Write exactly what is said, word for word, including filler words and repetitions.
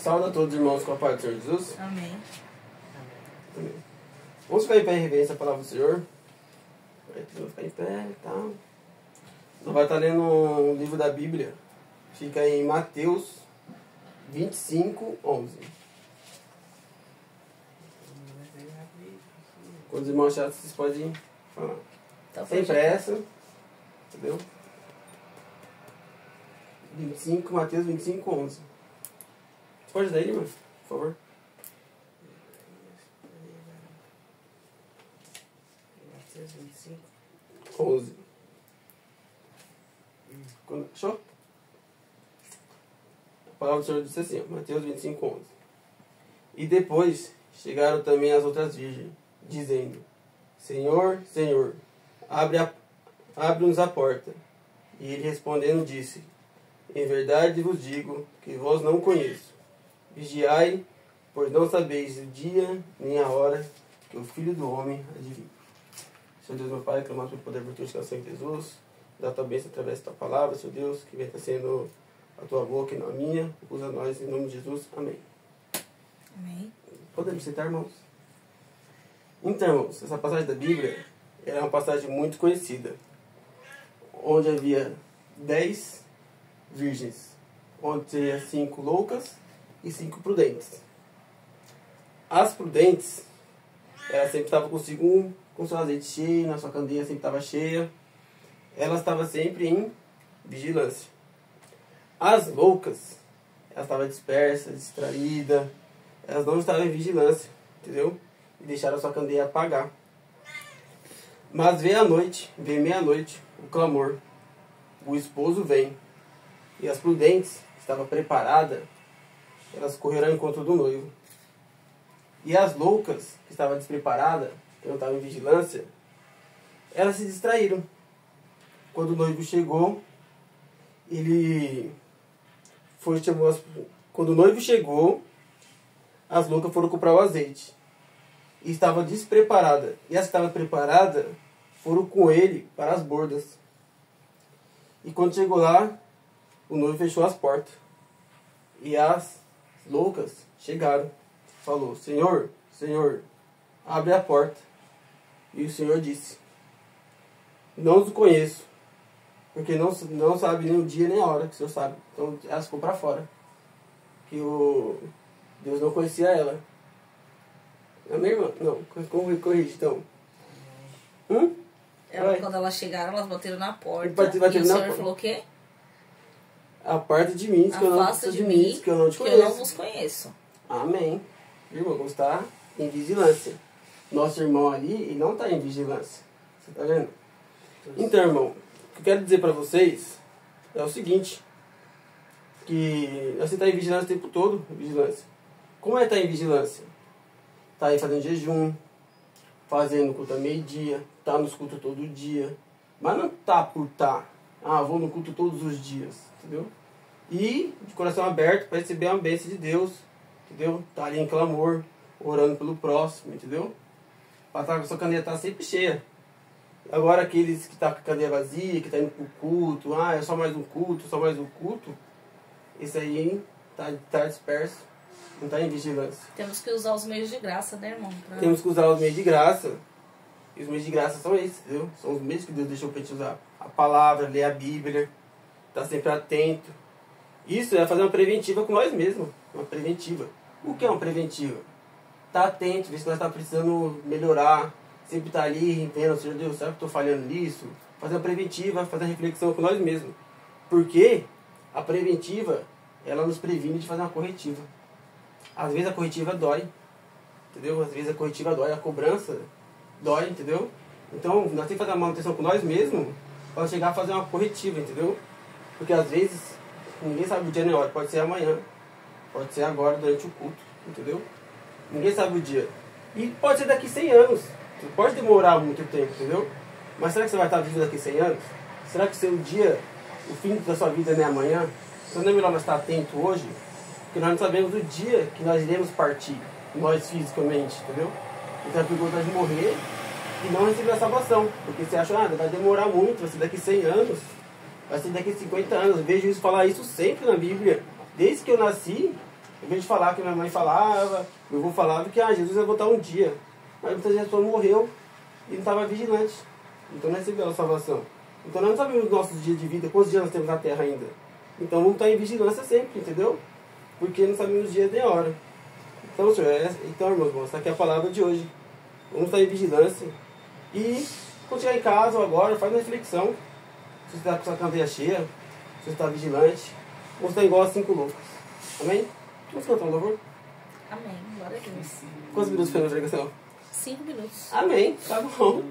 Saúda a todos os irmãos com a paz do Senhor Jesus. Amém. Amém. Vamos ficar em pé e rever essa palavra do Senhor. Vamos ficar em pé e tá. tal. Você vai estar lendo um livro da Bíblia. Fica em Mateus vinte e cinco, onze. Quando os irmãos chatos, vocês podem falar. Tá sem pressa. Entendeu? vinte e cinco, Mateus vinte e cinco, onze. Você pode dar ele, mano? Por favor. Mateus vinte e cinco, onze. Quando, achou? A palavra do Senhor disse assim, ó, Mateus vinte e cinco, onze. E depois chegaram também as outras virgens, dizendo: Senhor, Senhor, abre a, abre-nos a porta. E ele respondendo disse: Em verdade vos digo que vós não conheço. Vigiai, pois não sabeis o dia nem a hora que o Filho do Homem há de vir. Senhor Deus, meu Pai, clamamos pelo poder virtuoso do Senhor Jesus. Dá a tua bênção através da tua palavra, Senhor Deus, que venha sendo a tua boca e não a minha. Usa nós em nome de Jesus. Amém. Amém. Podemos sentar, irmãos? Então, irmãos, essa passagem da Bíblia era uma passagem muito conhecida, onde havia dez virgens, onde tinha cinco loucas e cinco prudentes. As prudentes, ela sempre estava consigo um, com seu azeite cheio, na sua candeia sempre estava cheia. Ela estava sempre em vigilância. As loucas, ela estava dispersa, distraída, elas não estavam em vigilância, entendeu? E deixaram a sua candeia apagar. Mas veio a noite, veio meia-noite, o clamor. O esposo vem. E as prudentes, que estavam preparadas, elas correram ao encontro do noivo. E as loucas, que estavam despreparadas, que não estavam em vigilância, elas se distraíram. Quando o noivo chegou, ele foi chamou as... Quando o noivo chegou, as loucas foram comprar o azeite. E estavam despreparadas. E as que estavam preparadas foram com ele para as bordas. E quando chegou lá, o noivo fechou as portas. E as loucas chegaram. Falou: Senhor, Senhor, abre a porta. E o Senhor disse: Não os conheço, porque não, não sabe nem o dia nem a hora que o Senhor sabe. Então elas ficou para fora. Que o Deus não conhecia ela. Amém, irmã? Não, corrige então. Hum? Ela, quando elas chegaram, elas bateram na porta. Bate, bateram e o na Senhor por... falou o quê? Aparta de mim, que eu não te de mim, que eu não te conheço. Eu não vos conheço. Amém. Irmão, você está em vigilância. Nosso irmão ali, ele não está em vigilância. Você está vendo? Então, irmão, o que eu quero dizer para vocês é o seguinte: que você está em vigilância o tempo todo. Vigilância. Como é estar em vigilância? Está aí fazendo jejum, fazendo culto a meio-dia, está nos cultos todo dia. Mas não tá por tá. Ah, vou no culto todos os dias, entendeu? E de coração aberto para receber a bênção de Deus, entendeu? Tá ali em clamor, orando pelo próximo, entendeu? Para estar com a sua candeia tá sempre cheia. Agora aqueles que tá com a candeia vazia, que tá indo pro culto, ah, é só mais um culto, só mais um culto, esse aí, hein, tá, tá disperso, não tá em vigilância. Temos que usar os meios de graça, né, irmão? Pra... Temos que usar os meios de graça. E os meios de graça são esses, entendeu? São os meios que Deus deixou para a gente usar. A palavra, ler a Bíblia, estar sempre atento. Isso é fazer uma preventiva com nós mesmos. Uma preventiva. O que é uma preventiva? Estar atento, ver se nós estamos precisando melhorar. Sempre estar ali, entendendo, Senhor Deus, será que estou falhando nisso? Fazer uma preventiva, fazer uma reflexão com nós mesmos. Porque a preventiva, ela nos previne de fazer uma corretiva. Às vezes a corretiva dói, entendeu? Às vezes a corretiva dói, a cobrança... dói, entendeu? Então, nós temos que fazer a manutenção com nós mesmos para chegar a fazer uma corretiva, entendeu? Porque às vezes, ninguém sabe o dia nem a hora. Pode ser amanhã, pode ser agora, durante o culto, entendeu? Ninguém sabe o dia. E pode ser daqui cem anos. Pode demorar muito tempo, entendeu? Mas será que você vai estar vivo daqui cem anos? Será que o seu dia, o fim da sua vida nem amanhã? Então não é melhor nós estar atento hoje? Porque nós não sabemos o dia que nós iremos partir, nós fisicamente, entendeu? Então é perigoso de morrer e não receber a salvação. Porque você acha, ah, vai demorar muito, vai ser daqui cem anos, vai ser daqui cinquenta anos. Eu vejo isso, falar isso sempre na Bíblia. Desde que eu nasci, Em vez de falar que minha mãe falava, meu avô falava que ah, Jesus ia voltar um dia. Mas muitas pessoas morreu e não estava vigilante. Então não recebeu a salvação. Então nós não sabemos os nossos dias de vida, quantos dias nós temos na Terra ainda. Então vamos estar em vigilância sempre, entendeu? Porque não sabemos os dias nem a hora. Então, senhor, é, então irmãos, essa aqui é a palavra de hoje. Vamos estar em vigilância. E quando chegar em casa ou agora, faz uma reflexão. Se você está com sua candeia cheia, se você está vigilante, ou você está igual a cinco loucos. Amém? Vamos cantar um louvor? Amém. Glória a Deus. Quantos minutos foi a pregação? Cinco minutos. Amém. Tá bom.